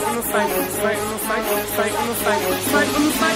fight, I'm gonna fight, I'm gonna fight, I'm gonna fight, I'm gonna fight, I'm gonna fight, I'm gonna fight.